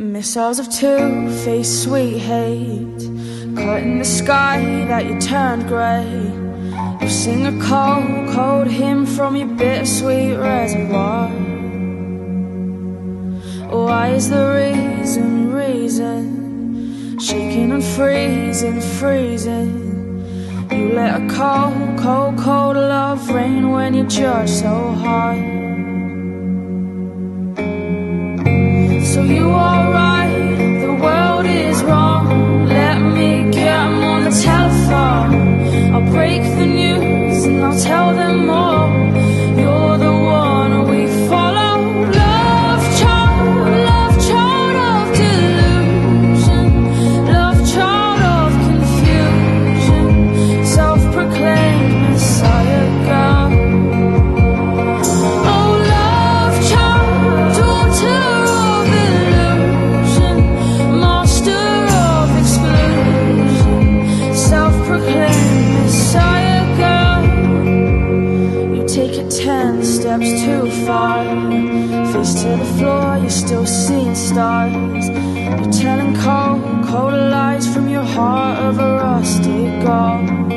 Missiles of two-faced sweet hate, caught in the sky that you turned grey. You sing a cold, cold hymn from your bittersweet reservoir. Why is the reason, shaking and freezing? You let a cold, cold, cold love rain when you judge so hard. So you are right, the world is wrong. Let me get them on the telephone. I'll break the news and I'll tell them all. You're the one we follow. Love child of delusion, love child of confusion, self-proclaimed Messiah girl. Too far, face to the floor, you're still seeing stars. You're telling cold, cold lies from your heart of a rusty gold.